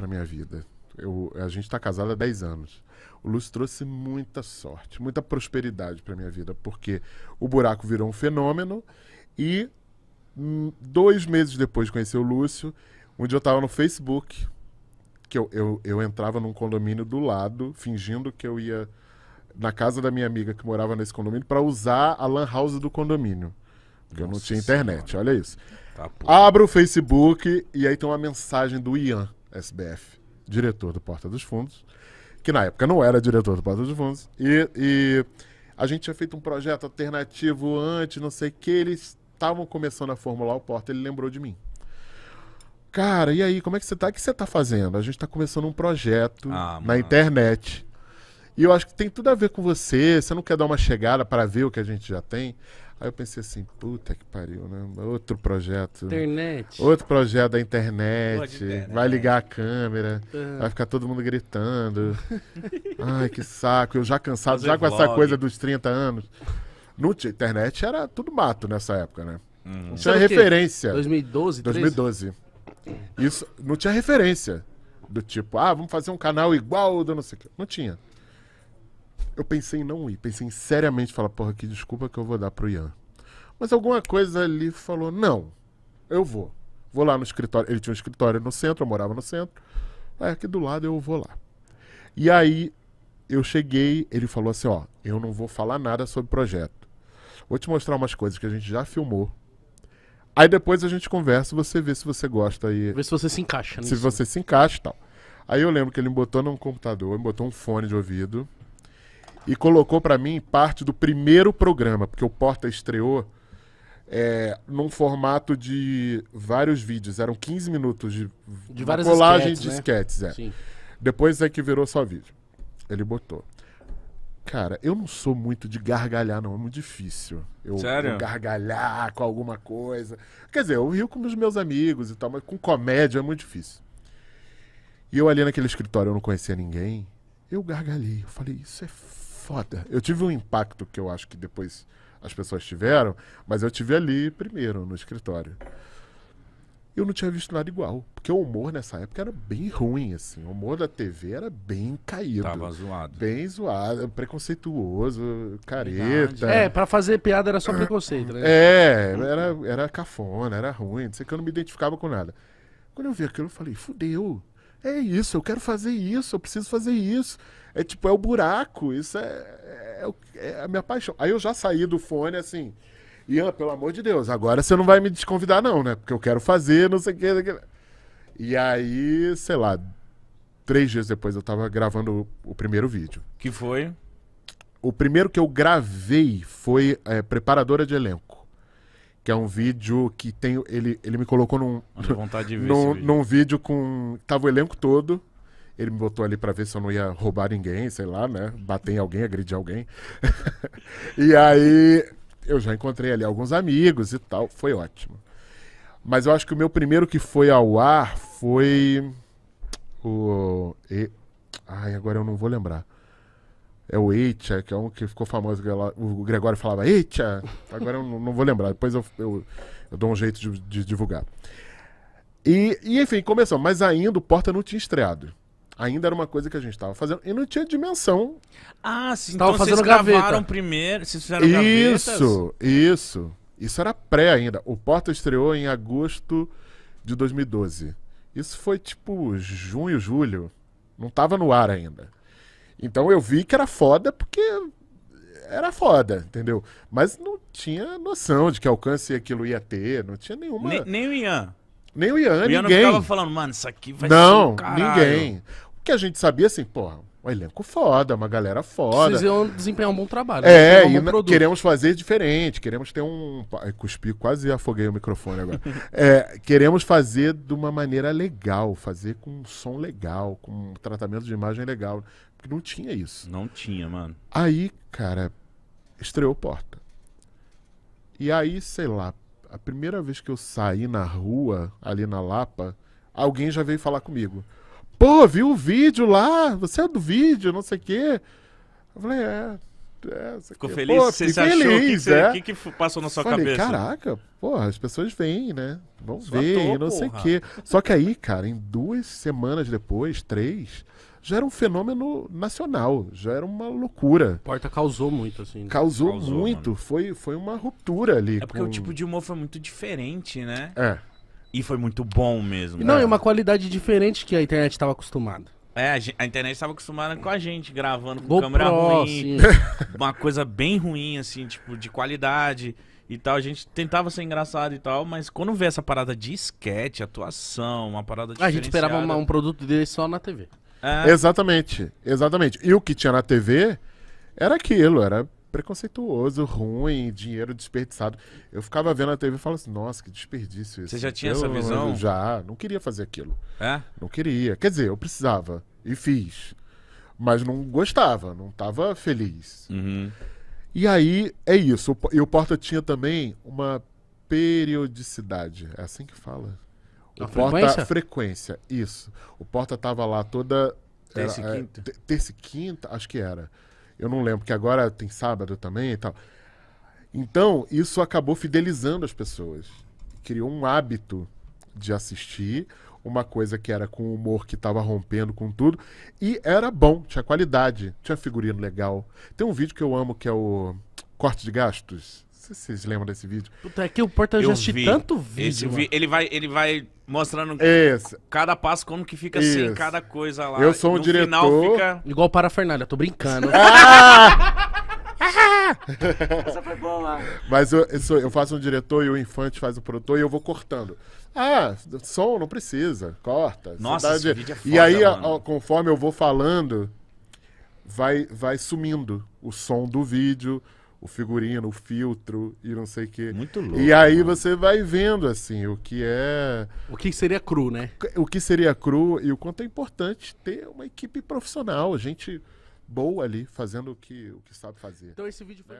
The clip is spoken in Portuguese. para minha vida. A gente está casado há 10 anos. O Lúcio trouxe muita sorte, muita prosperidade para minha vida, porque o buraco virou um fenômeno e 2 meses depois de conhecer o Lúcio, onde eu estava no Facebook, que eu entrava num condomínio do lado, fingindo que eu ia na casa da minha amiga que morava nesse condomínio para usar a lan house do condomínio. Porque eu não tinha internet, olha isso. Tá, abro o Facebook e aí tem uma mensagem do Ian SBF, diretor do Porta dos Fundos, que na época não era diretor do Porta dos Fundos, e a gente tinha feito um projeto alternativo antes, não sei o que, eles estavam começando a formular o Porta, ele lembrou de mim. Cara, e aí, como é que você tá? O que você tá fazendo? A gente tá começando um projeto na internet. E eu acho que tem tudo a ver com você, você não quer dar uma chegada para ver o que a gente já tem? Aí eu pensei assim, puta que pariu, né? Outro projeto. Internet. Outro projeto da internet. Vai ligar a câmera, vai ficar todo mundo gritando. Ai, que saco. Eu já cansado, fazer já com vlog. Essa coisa dos 30 anos. Não tinha internet, era tudo mato nessa época, né? Não tinha referência. 2012, 2012. Isso, não tinha referência. Do tipo, ah, vamos fazer um canal igual do não sei o que. Não tinha. Eu pensei em não ir, pensei em seriamente falar, porra, que desculpa que eu vou dar pro Ian. Mas alguma coisa ali falou, não, eu vou. Vou lá no escritório, ele tinha um escritório no centro, eu morava no centro. Aí aqui do lado eu vou lá. E aí eu cheguei, ele falou assim, ó, eu não vou falar nada sobre o projeto. Vou te mostrar umas coisas que a gente já filmou. Aí depois a gente conversa, você vê se você gosta e... Vê se você se encaixa nisso. Se você se encaixa e tal. Aí eu lembro que ele me botou num computador, me botou um fone de ouvido... E colocou pra mim parte do primeiro programa, porque o Porta estreou num formato de vários vídeos. Eram 15 minutos de várias colagem de esquetes, né? Sim. Depois é que virou só vídeo. Ele botou. Cara, eu não sou muito de gargalhar, não. É muito difícil. Sério? Eu gargalhar com alguma coisa. Quer dizer, eu rio com os meus amigos e tal, mas com comédia é muito difícil. E eu ali naquele escritório, eu não conhecia ninguém. Eu gargalhei. Eu falei, isso é foda. Eu tive um impacto que eu acho que depois as pessoas tiveram, mas eu tive ali primeiro, no escritório. Eu não tinha visto nada igual, porque o humor nessa época era bem ruim, assim. O humor da TV era bem caído. Tava zoado. Bem zoado, preconceituoso, careta. É, pra fazer piada era só preconceito, né? É, era cafona, era ruim, não sei, que eu não me identificava com nada. Quando eu vi aquilo, eu falei, fudeu. É isso, eu quero fazer isso, eu preciso fazer isso. É tipo, é o buraco, isso é a minha paixão. Aí eu já saí do fone assim, Ian, pelo amor de Deus, agora você não vai me desconvidar não, né? Porque eu quero fazer, não sei o que. E aí, sei lá, 3 dias depois eu tava gravando o primeiro vídeo. Que foi? O primeiro que eu gravei foi Preparadora de Elenco. Que é um vídeo que tem... Ele me colocou num vídeo com... Tava o elenco todo. Ele me botou ali pra ver se eu não ia roubar ninguém, sei lá, né? Bater em alguém, agredir alguém. E aí eu já encontrei ali alguns amigos e tal. Foi ótimo. Mas eu acho que o meu primeiro que foi ao ar foi... Ai, agora eu não vou lembrar. É o Eitia, que é um que ficou famoso. O Gregório falava, Eitia! Agora eu não vou lembrar, depois eu dou um jeito de divulgar. E enfim, começou. Mas ainda o Porta não tinha estreado. Ainda era uma coisa que a gente estava fazendo. E não tinha dimensão. Ah, sim. Então vocês gravaram primeiro, vocês fizeram gavetas? Isso, isso. Isso era pré ainda. O Porta estreou em agosto de 2012. Isso foi tipo junho, julho. Não estava no ar ainda. Então eu vi que era foda porque era foda, entendeu? Mas não tinha noção de que alcance aquilo ia ter, não tinha nenhuma... Nem o Ian. Nem o Ian, ninguém. O Ian não ficava falando, mano, isso aqui vai ser um caralho. Ninguém. O que a gente sabia, assim, porra, um elenco foda, uma galera foda. Vocês iam desempenhar um bom trabalho. É, e queremos fazer diferente, queremos ter um... Ai, cuspi, quase afoguei o microfone agora. Queremos fazer de uma maneira legal, fazer com um som legal, com um tratamento de imagem legal. Porque não tinha isso. Não tinha, mano. Aí, cara, estreou Porta. E aí, sei lá, a primeira vez que eu saí na rua, ali na Lapa, alguém já veio falar comigo. Pô, viu o vídeo lá? Você é do vídeo, não sei o quê. Eu falei, Ficou feliz? Pô, você se achou? O que passou na sua cabeça? Caraca, porra, as pessoas vêm, né? Vão ver, não sei o quê. Só que aí, cara, em 2 semanas depois, 3, já era um fenômeno nacional, já era uma loucura. Porta causou muito, assim. Causou muito, foi uma ruptura ali. É porque o tipo de humor foi muito diferente, né? É. E foi muito bom mesmo. Não, é uma qualidade diferente que a internet estava acostumada. É, a internet estava acostumada com a gente gravando com câmera ruim, uma coisa bem ruim, assim, tipo, de qualidade e tal. A gente tentava ser engraçado e tal, mas quando vê essa parada de esquete, atuação, uma parada diferenciada... A gente esperava um produto desse só na TV. É. Exatamente, exatamente. E o que tinha na TV era aquilo, era preconceituoso, ruim, dinheiro desperdiçado. Eu ficava vendo a TV e falava assim, nossa, que desperdício isso. Você já tinha essa visão? Já, não queria fazer aquilo. É? Não queria, quer dizer, eu precisava e fiz, mas não gostava, não tava feliz. Uhum. E aí, é isso, e o Porta tinha também uma periodicidade, é assim que fala. O Porta, frequência, isso. O Porta tava lá toda... Terça e quinta? Terça e quinta, acho que era. Eu não lembro, porque agora tem sábado também e tal. Então, isso acabou fidelizando as pessoas. Criou um hábito de assistir, uma coisa que era com humor que tava rompendo com tudo. E era bom, tinha qualidade, tinha figurino legal. Tem um vídeo que eu amo que é o Corte de Gastos. Não sei se vocês lembram desse vídeo. Puta, é que o Porta eu já assisti tanto vídeo. Ele vai mostrando cada passo, como que fica assim, cada coisa lá. Eu sou um diretor. Final fica... Igual parafernália, tô brincando. Essa foi boa lá. Mas eu faço um diretor e o Infante faz o produtor e eu vou cortando. Ah, som não precisa, corta. Nossa, esse vídeo é foda, e aí, conforme eu vou falando, vai sumindo o som do vídeo, o figurino, o filtro e não sei o que. Muito louco. E aí você vai vendo, assim, o que é... O que seria cru, né? O que seria cru e o quanto é importante ter uma equipe profissional, gente boa ali, fazendo o que sabe fazer. Então esse vídeo foi...